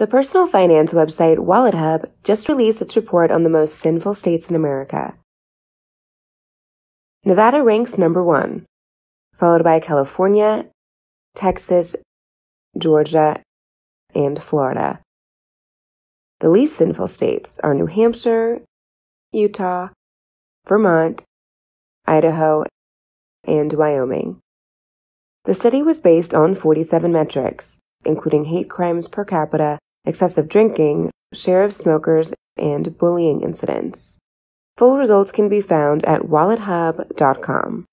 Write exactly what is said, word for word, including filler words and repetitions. The personal finance website WalletHub just released its report on the most sinful states in America. Nevada ranks number one, followed by California, Texas, Georgia, and Florida. The least sinful states are New Hampshire, Utah, Vermont, Idaho, and Wyoming. The study was based on forty-seven metrics, including hate crimes per capita, excessive drinking, share of smokers, and bullying incidents. Full results can be found at wallet hub dot com.